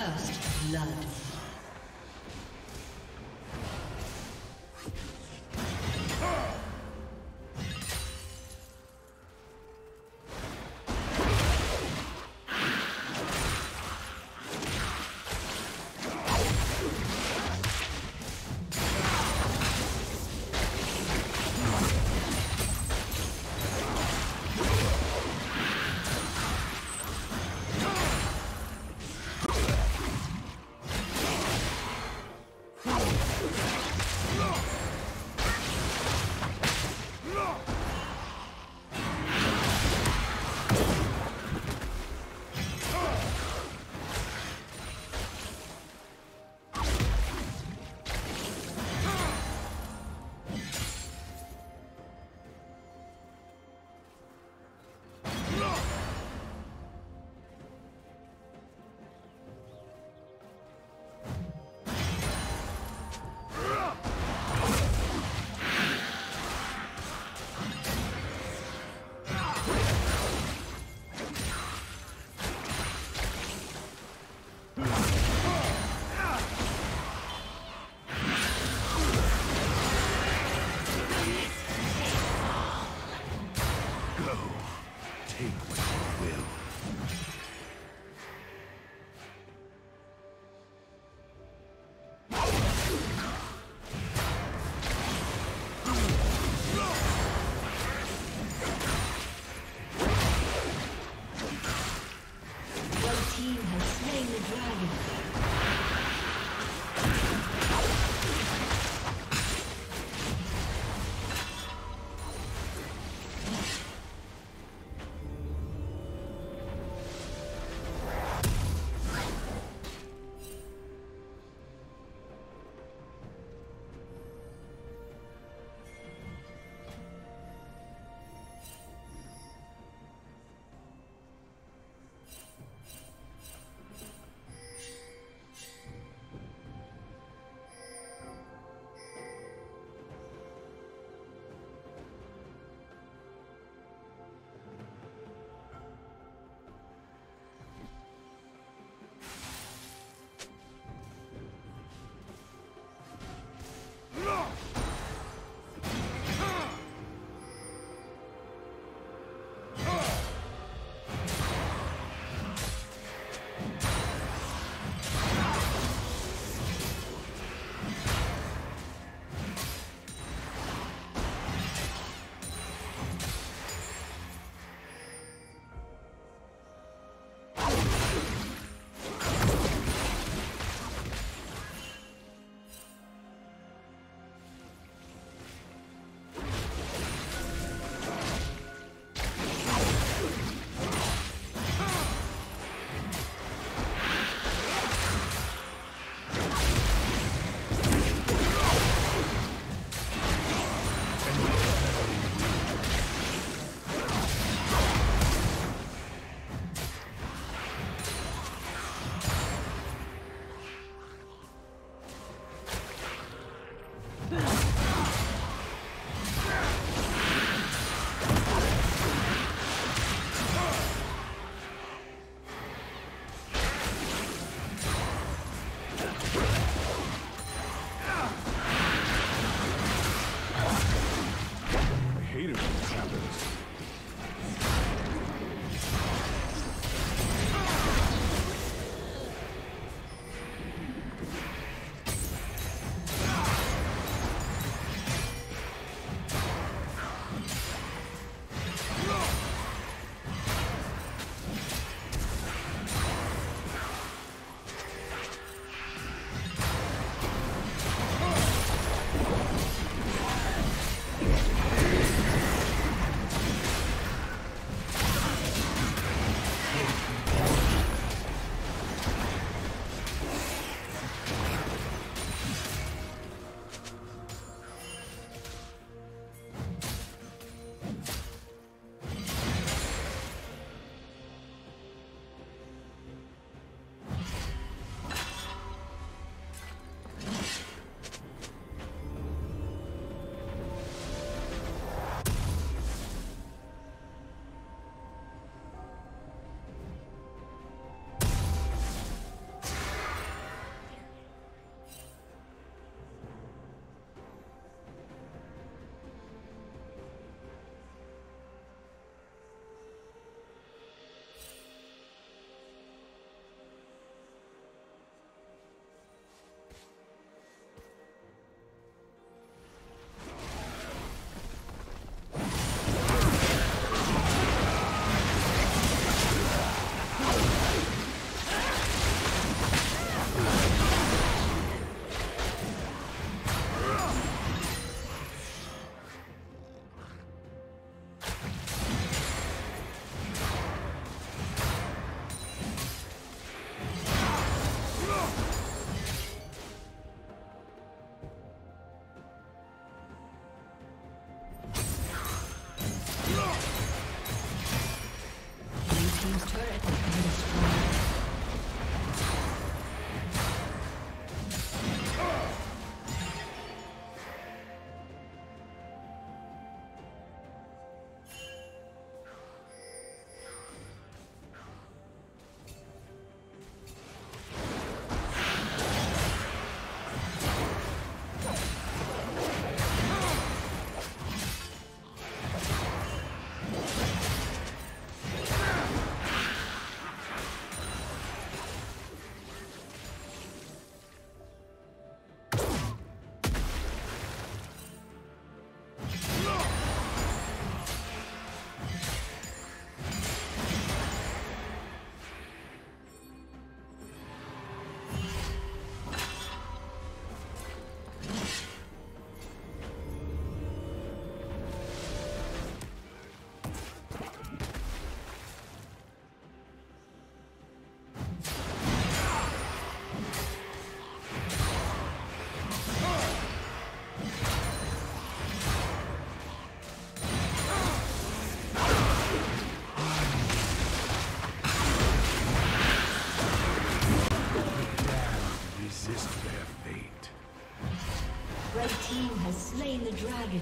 First blood. Dragon.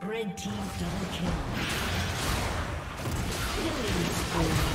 Red team double kill. Killing spree.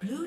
Blue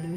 Blue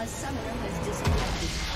A summoner has disconnected.